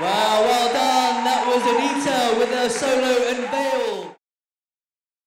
Wow, well done. That was Anita with her solo and veil.